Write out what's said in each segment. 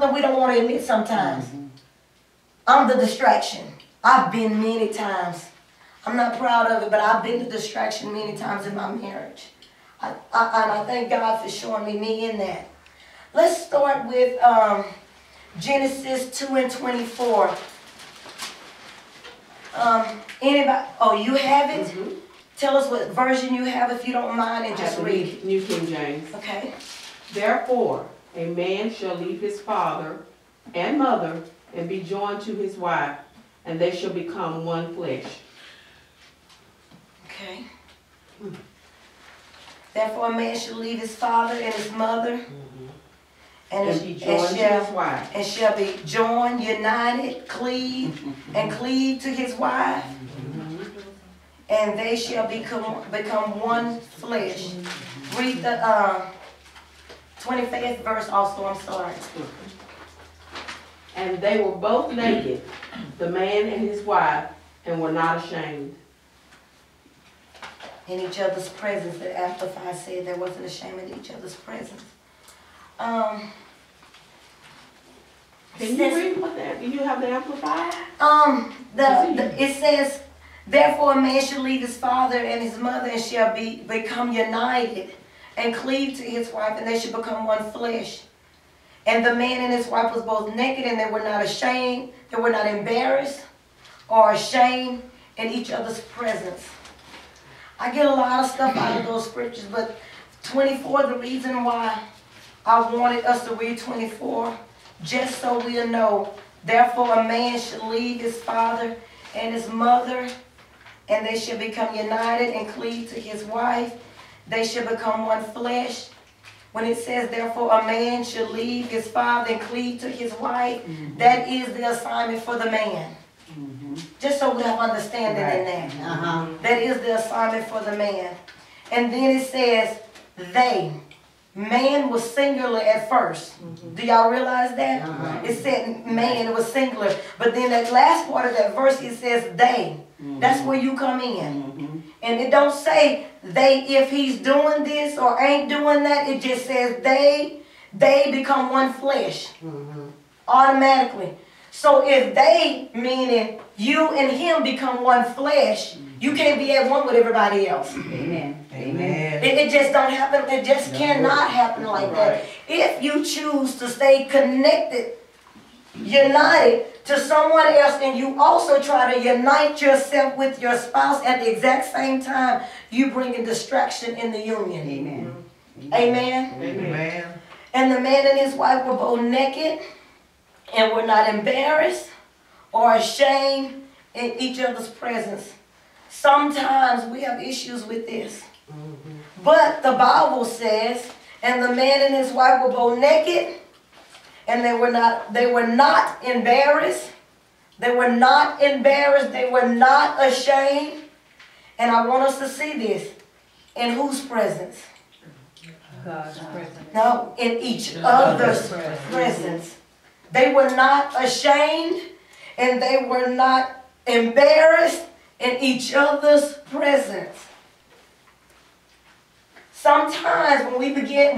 that we don't want to admit sometimes. Mm-hmm. I'm the distraction. I've been many times. I'm not proud of it, but I've been the distraction many times in my marriage. I thank God for showing me in that. Let's start with Genesis 2:24. Anybody? Oh, you have it? Mm-hmm. Tell us what version you have, if you don't mind, and just read it. New King James. Okay. Therefore, a man shall leave his father and mother and be joined to his wife, and they shall become one flesh. Okay. Mm-hmm. Therefore, a man shall leave his father and his mother, mm-hmm. and shall be joined, united, cleave, and cleave to his wife, mm-hmm. and they shall become one flesh. Mm-hmm. Read the 25th verse also, I'm sorry. And they were both naked, the man and his wife, and were not ashamed. In each other's presence, that Amplified said they wasn't ashamed in each other's presence. Can you read what that? Do you have the Amplified? It says, therefore a man shall leave his father and his mother and shall become united and cleave to his wife, and they shall become one flesh. And the man and his wife was both naked, and they were not ashamed. They were not embarrassed or ashamed in each other's presence. I get a lot of stuff out of those scriptures, but 24, the reason why I wanted us to read 24, just so we'll know. Therefore, a man should leave his father and his mother, and they should become united and cleave to his wife. They should become one flesh. When it says, therefore, a man should leave his father and cleave to his wife, mm-hmm. that is the assignment for the man. Mm-hmm. Just so we have understanding right. in that. Uh-huh. That is the assignment for the man. And then it says, they. Man was singular at first. Mm-hmm. Do y'all realize that? Uh-huh. It said man, it was singular. But then that last part of that verse, it says they. Mm-hmm. That's where you come in. Mm-hmm. And it don't say they if he's doing this or ain't doing that. It just says they become one flesh. Mm-hmm. Automatically. So if they, meaning you and him, become one flesh, you can't be at one with everybody else. Amen. Amen. It just don't happen. It just cannot happen like that. If you choose to stay connected, united to someone else, and you also try to unite yourself with your spouse at the exact same time, you bring a distraction in the union. Amen. Amen. Amen. And the man and his wife were both naked, and we're not embarrassed or ashamed in each other's presence. Sometimes we have issues with this. Mm-hmm. But the Bible says, and the man and his wife were both naked, and they were not embarrassed. They were not embarrassed. They were not ashamed. And I want us to see this. In whose presence? God's presence. No, in each other's presence. They were not ashamed, and they were not embarrassed in each other's presence. Sometimes when we get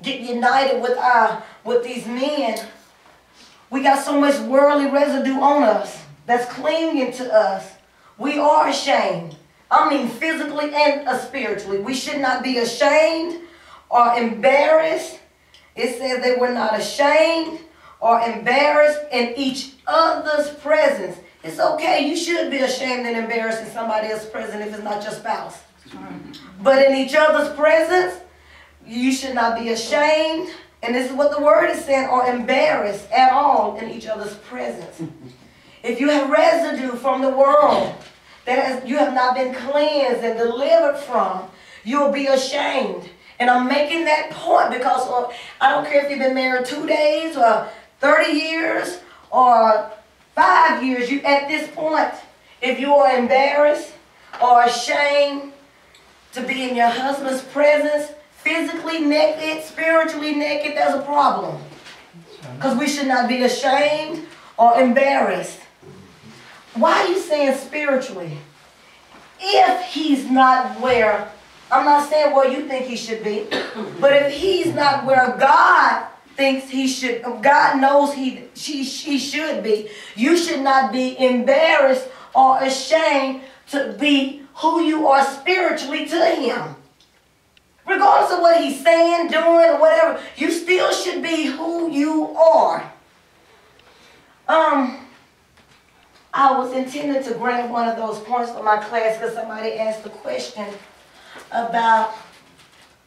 united with these men, we got so much worldly residue on us that's clinging to us. We are ashamed. I mean, physically and spiritually. We should not be ashamed or embarrassed. It says they were not ashamed or embarrassed in each other's presence. It's okay. You should be ashamed and embarrassed in somebody else's presence if it's not your spouse. But in each other's presence, you should not be ashamed. And this is what the word is saying, or embarrassed at all in each other's presence. If you have residue from the world that you have not been cleansed and delivered from, you'll be ashamed. And I'm making that point because I don't care if you've been married 2 days or 30 years or 5 years. You, at this point, if you are embarrassed or ashamed to be in your husband's presence, physically naked, spiritually naked, there's a problem. Because we should not be ashamed or embarrassed. Why are you saying spiritually? If he's not where... I'm not saying where you think he should be, but if he's not where God thinks he should, God knows she should be. You should not be embarrassed or ashamed to be who you are spiritually to him. Regardless of what he's saying, doing, or whatever, you still should be who you are. I was intending to grant one of those points for my class because somebody asked a question about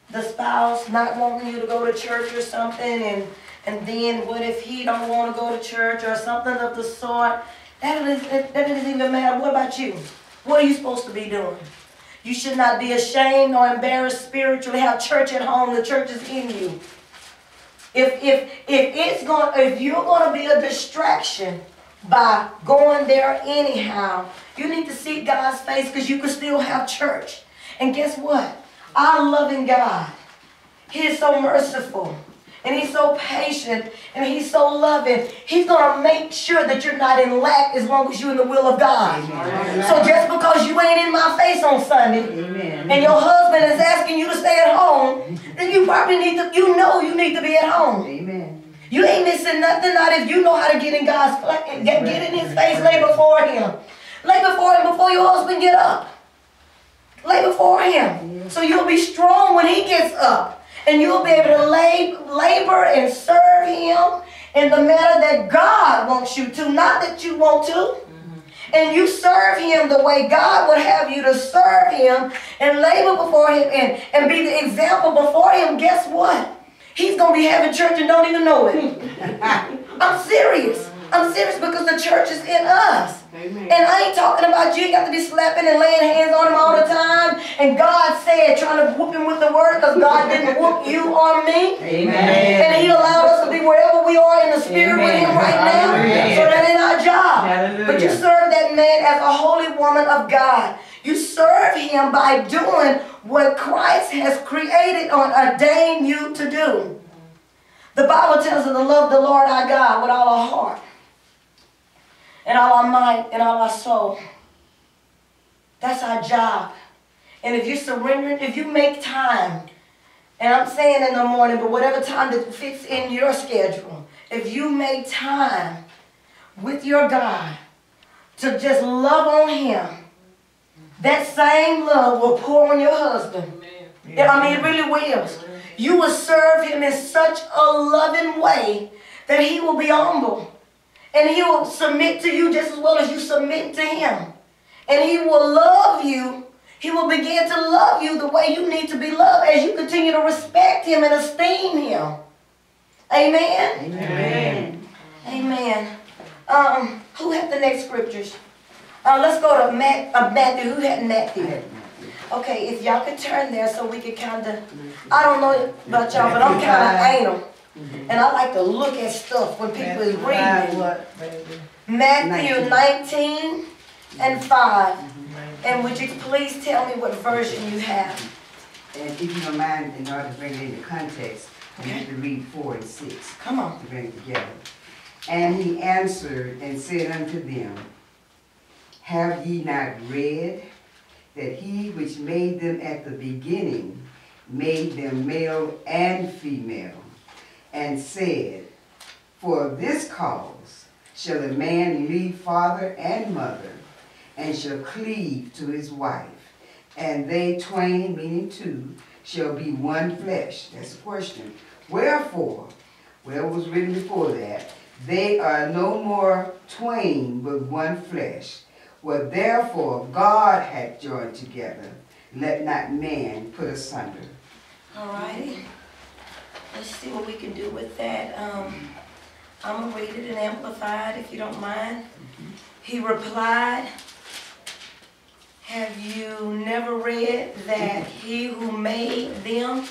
the spouse not wanting you to go to church or something, and then what if he don't want to go to church or something of the sort. That doesn't even matter. What about you? What are you supposed to be doing? You should not be ashamed or embarrassed spiritually. Have church at home. The church is in you. If you're going to be a distraction by going there anyhow, you need to seek God's face, because you can still have church. And guess what? Our loving God, he is so merciful, and he's so patient, and he's so loving. He's going to make sure that you're not in lack as long as you're in the will of God. Amen. So just because you ain't in my face on Sunday, amen, and your husband is asking you to stay at home, then you probably need to, you know you need to be at home. Amen. You ain't missing nothing, not if you know how to get in God's place, get in his face, lay before him. Lay before him before your husband get up. Lay before him. So you'll be strong when he gets up. And you'll be able to labor and serve him in the manner that God wants you to, not that you want to. Mm-hmm. And you serve him the way God would have you to serve him, and labor before him, and be the example before him. Guess what? He's going to be having church and don't even know it. I'm serious. I'm serious, because the church is in us. Amen. And I ain't talking about you got to be slapping and laying hands on him all the time. And God said, trying to whoop him with the word, because God didn't whoop you or me. Amen. And he allowed us to be wherever we are in the spirit, amen, with him right now. Amen. So that ain't our job. Hallelujah. But you serve that man as a holy woman of God. You serve him by doing what Christ has created and ordained you to do. The Bible tells us to love the Lord our God with all our heart, and all our might, and all our soul. That's our job. And if you're surrendering, if you make time, and I'm saying in the morning, but whatever time that fits in your schedule, if you make time with your God to just love on him, that same love will pour on your husband. Yeah, I mean, it really will. You will serve him in such a loving way that he will be humble. And he will submit to you just as well as you submit to him. And he will love you. He will begin to love you the way you need to be loved as you continue to respect him and esteem him. Amen? Amen. Amen. Who had the next scriptures? Let's go to Matthew. Who had Matthew? Okay, if y'all could turn there so we could kind of, I don't know about y'all, but I'm kind of anal. Mm-hmm. And I like to look at stuff when people is reading. Matthew 19 and 5. Mm-hmm. And would you please tell me what version you have? And if you don't mind, in order to bring it into context, okay, we need to read 4 and 6. Come on. To bring it together. And he answered and said unto them, have ye not read that he which made them at the beginning made them male and female? And said, for this cause shall a man leave father and mother, and shall cleave to his wife, and they twain, meaning two, shall be one flesh. That's the question. Wherefore, well, it was written before that, they are no more twain, but one flesh. What therefore God hath joined together, let not man put asunder. All right. Let's see what we can do with that. I'm going to read it and amplify it if you don't mind. Mm-hmm. He replied, have you never read that he who made them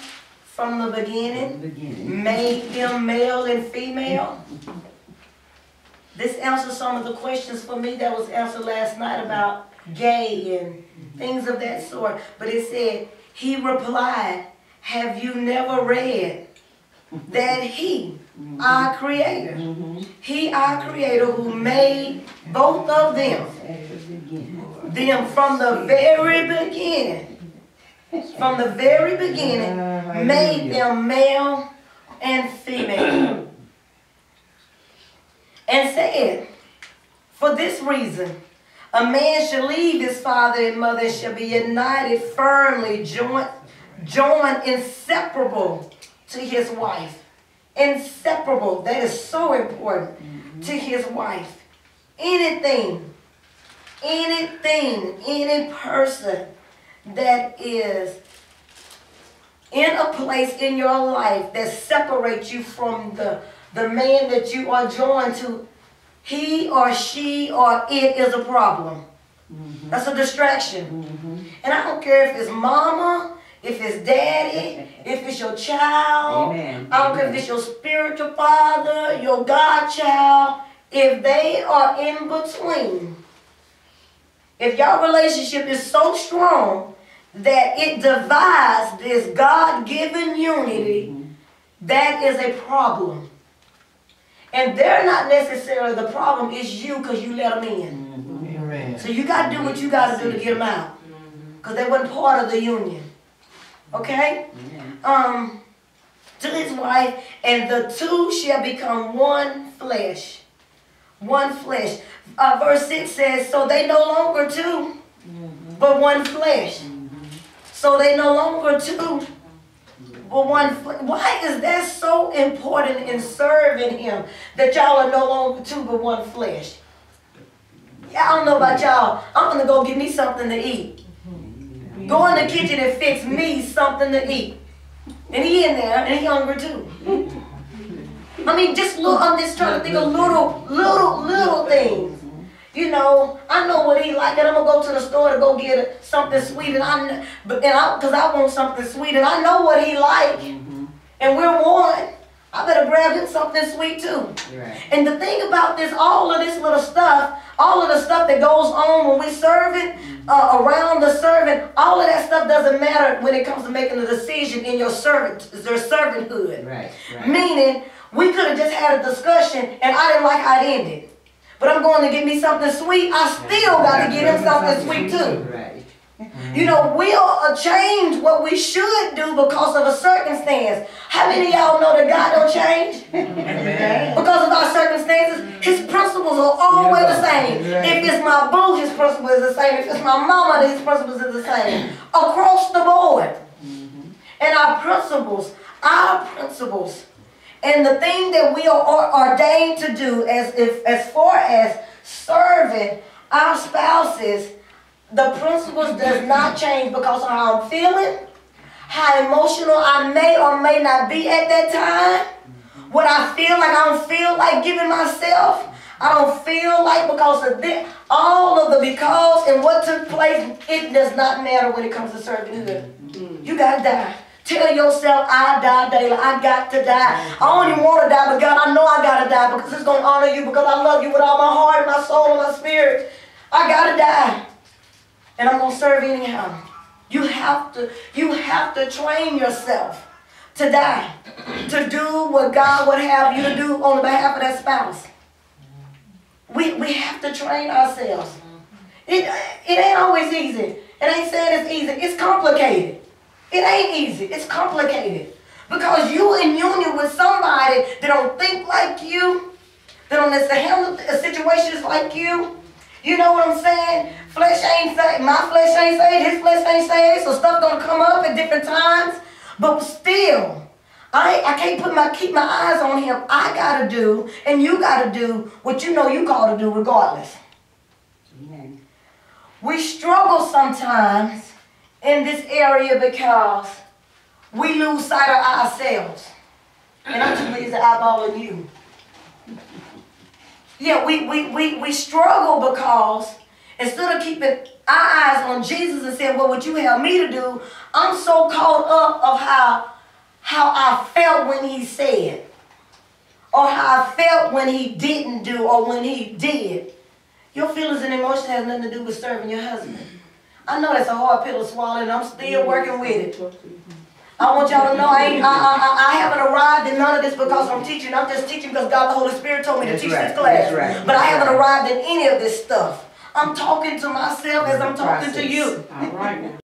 from the beginning, made them male and female? Mm-hmm. This answers some of the questions for me that was answered last night about gay and things of that sort. But it said, he replied, have you never read that he, our creator, he, our creator, who made both of them from the very beginning, made them male and female, and said, for this reason, a man shall leave his father and mother and shall be united firmly, joined inseparable to his wife. Inseparable, that is so important, to his wife. Anything, any person that is in a place in your life that separates you from the man that you are joined to, he or she or it is a problem. Mm-hmm. That's a distraction. Mm-hmm. And I don't care if it's mama, if it's daddy, if it's your child. Amen. I don't care if it's your spiritual father, your godchild. If they are in between, if your relationship is so strong that it divides this God-given unity, mm-hmm. that is a problem. And they're not necessarily the problem, it's you, because you let them in. Mm-hmm. Amen. So you got to do what you got to do to get them out, because they weren't part of the union. Okay? Mm-hmm. To his wife, and the two shall become one flesh. One flesh. Verse 6 says, so they no longer two, but one flesh. So they no longer two, but one flesh. Why is that so important in serving him, that y'all are no longer two, but one flesh? Yeah, I don't know about y'all. I'm going to go get me something to eat. Go in the kitchen and fix me something to eat. And he in there, and he hungry too. I mean, just look, I'm just trying to think of little things. You know, I know what he like, and I'm going to go to the store to go get something sweet, because I want something sweet, and I know what he like, and we're one. I better grab him something sweet, too. Right. And the thing about this, all of this little stuff, all of the stuff that goes on when we serve it, around the servant, all of that stuff doesn't matter when it comes to making a decision in your servanthood. Right. Meaning, we could have just had a discussion and I didn't like how it ended. But I'm going to get me something sweet. I still got to get him something sweet too. Right. Mm-hmm. You know, we'll change what we should do because of a circumstance. How many of y'all know that God don't change? Amen. Because of our circumstances, his principles are always the same. If it's my boo, his principle is the same. If it's my mama, his principles are the same. Across the board. Mm-hmm. And our principles, and the thing that we are ordained to do as far as serving our spouses, the principles does not change because of how I'm feeling, how emotional I may or may not be at that time, what I feel like. I don't feel like giving myself. I don't feel like, because of this, all of the because and what took place, it does not matter when it comes to servanthood. You got to die. Tell yourself, I die daily. I got to die. I don't even want to die, but God, I know I got to die, because it's going to honor you, because I love you with all my heart, my soul, and my spirit. I got to die. And I'm going to serve anyhow. You have to train yourself to die, to do what God would have you to do on behalf of that spouse. We have to train ourselves. It ain't always easy. It ain't saying it's easy. It's complicated. It ain't easy. It's complicated. Because you in union with somebody that don't think like you, that don't necessarily handle situations like you. You know what I'm saying? Flesh ain't saved. My flesh ain't saved. His flesh ain't saved. So stuff gonna come up at different times. But still, I can't keep my eyes on him. I gotta do, and you gotta do what you know you called to do regardless. Amen. We struggle sometimes in this area because we lose sight of ourselves. And I'm too busy eyeballing you. Yeah, we struggle because instead of keeping our eyes on Jesus and saying, well, what would you help me to do? I'm so caught up of how I felt when he said, or how I felt when he didn't do, or when he did. Your feelings and emotions has nothing to do with serving your husband. I know that's a hard pill to swallow, and I'm still working with it. I want y'all to know I haven't arrived in none of this because I'm teaching. I'm just teaching because God the Holy Spirit told me to teach this class. But I haven't arrived in any of this stuff. I'm talking to myself as I'm talking to you. All right.